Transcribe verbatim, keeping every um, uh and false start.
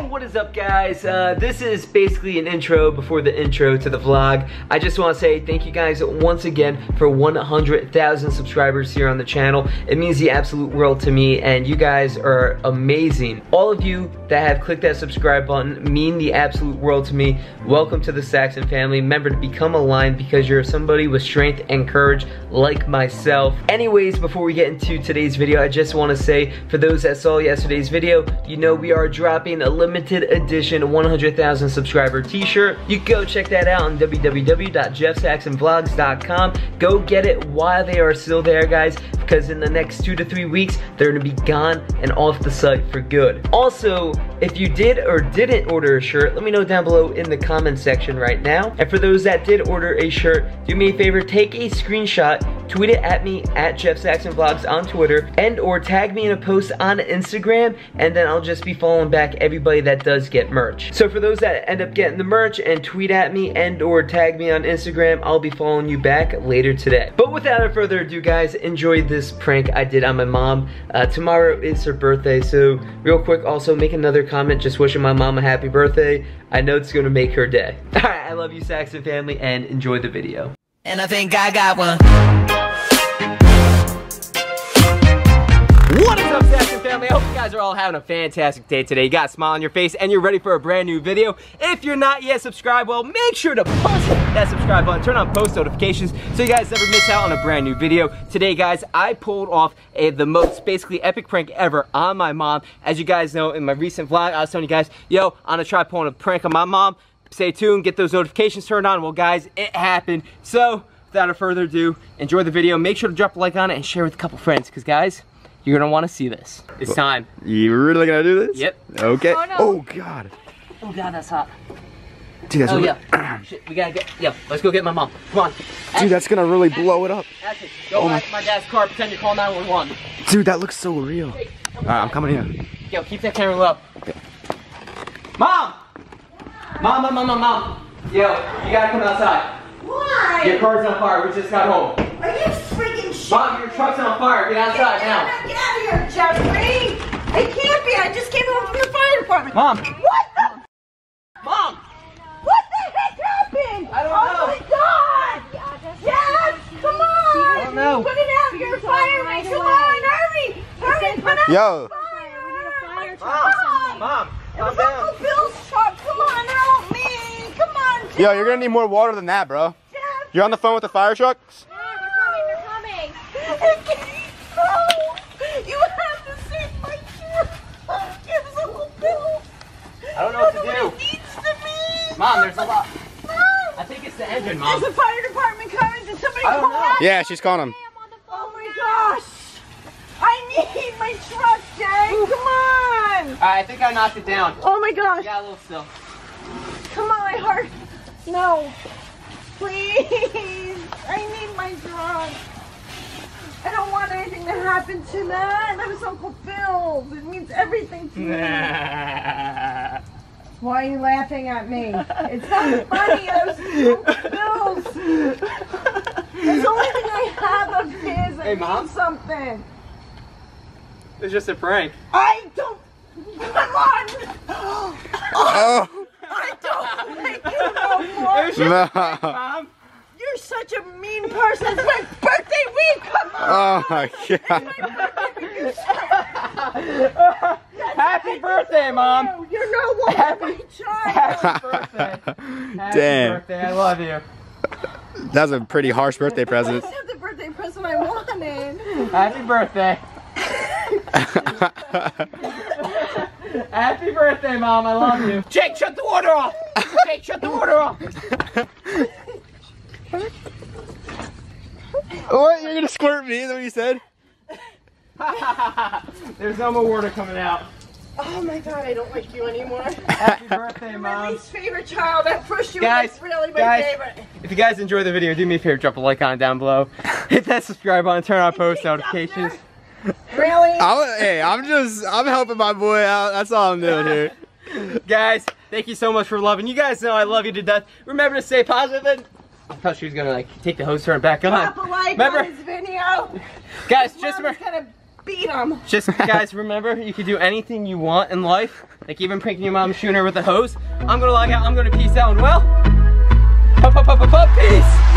Yo, what is up guys? Uh, this is basically an intro before the intro to the vlog. I just want to say thank you guys once again for one hundred thousand subscribers here on the channel. It means the absolute world to me and you guys are amazing. All of you that have clicked that subscribe button mean the absolute world to me. Welcome to the Saxton family. Remember to become aligned because you're somebody with strength and courage like myself. Anyways, before we get into today's video, I just want to say for those that saw yesterday's video, you know we are dropping a limited edition one hundred thousand subscriber t-shirt. You go check that out on w w w dot jeff saxon vlogs dot com. Go get it while they are still there, guys, because in the next two to three weeks, they're gonna be gone and off the site for good. Also, if you did or didn't order a shirt, let me know down below in the comment section right now. And for those that did order a shirt, do me a favor, take a screenshot, tweet it at me at JeffSaxonVlogs on Twitter, and or tag me in a post on Instagram, and then I'll just be following back everybody that does get merch. So for those that end up getting the merch and tweet at me and or tag me on Instagram, I'll be following you back later today. But without further ado guys, enjoy this prank I did on my mom. Uh, tomorrow is her birthday, so real quick also make another comment just wishing my mom a happy birthday. I know it's gonna make her day. Alright, I love you Saxton family and enjoy the video. And I think I got one. What is up Saxton family? I hope you guys are all having a fantastic day today. You got a smile on your face and you're ready for a brand new video. If you're not yet subscribed, well make sure to push that subscribe button, turn on post notifications so you guys never miss out on a brand new video. Today guys, I pulled off a, the most basically epic prank ever on my mom. As you guys know, in my recent vlog, I was telling you guys, yo, I'm gonna try pulling a prank on my mom. Stay tuned, get those notifications turned on. Well guys, it happened. So without further ado, enjoy the video. Make sure to drop a like on it and share with a couple friends, because guys, you're gonna wanna see this. It's time. You really gonna do this? Yep. Okay. Oh, no. Oh God. Oh God, that's hot. Dude, that's oh really... yeah. Shit, we gotta get, yo, let's go get my mom. Come on. Ashley, dude, that's gonna really Ashley, blow it up. Ashley, go oh back to my dad's car, pretend you're calling nine one one. Dude, that looks so real. Hey, all right, I'm coming in. Yo, keep that camera low. Okay. Mom! Mom, mom, mom, mom, mom. Yo, you gotta come outside. Why? Your car's on fire, we just got home. Are you freaking shit? Mom, your truck's on fire. Get outside get out, now. Get out of here, Jeffrey. It can't be. I just came home from the fire department. Mom. What the? Mom. What the heck happened? I don't oh know. Oh my God. Yeah, yes, come on. I don't know. Put it out. You're a fire. Right come away. On, Irving. Irving, put out yo. The fire. We need a fire truck. Mom. Mom. It was down. Uncle Bill's truck. Come on, help me. Come on, Jeff. Yo, you're going to need more water than that, bro. Jeff. You're on the phone with the fire trucks? Oh, you have to save my child. Yes, Uncle Bill. I don't know what to do. He needs to me. Mom, there's a lot. Mom. I think it's the engine, Mom. Is the fire department coming? Did somebody I don't call know. Yeah, she's calling him. Oh my gosh. I need my truck, Jay. Ooh. Come on. All right, I think I knocked it down. Oh my gosh. Yeah, a little still. Come on, my heart. No. Please. I need my truck. I don't want anything to happen to that. That was Uncle Bill. It means everything to me. Why are you laughing at me? It's not funny. It was Uncle Bill's. It's the only thing I have of his. I hey, Mom. Something. It's just a prank. I don't. Come on. Oh. I don't like you no more. It was just no. A prank, Mom. You're such a mean person. It's my birthday week. Come on. Oh my God. My happy birthday, Mom. You. You're no longer happy, my child. Happy birthday. Happy damn. Birthday. I love you. That's a pretty harsh birthday present. That's not the birthday present I wanted. Happy birthday. Happy birthday, Mom. I love you. Jake, shut the water off. Jake, shut the water off. What? You're gonna squirt me? Is that what you said? There's no more water coming out. Oh my God, I don't like you anymore. Happy birthday, Mom. My least favorite child. At first you guys, were really my guys, favorite. If you guys enjoy the video, do me a favor, drop a like on it down below. Hit that subscribe button, turn on post notifications. Really? I'm, hey, I'm just, I'm helping my boy out. That's all I'm doing here. Guys, thank you so much for loving. You guys know I love you to death. Remember to stay positive and... I thought she was gonna like take the hose turn back on. Drop a like remember? On this video. Guys, his just remember. Gonna beat him. Just guys, remember, you can do anything you want in life, like even pranking your mom, shooting her with a hose. I'm gonna log out. I'm gonna peace out. And well, pop, pop, pop, pop, pop, peace.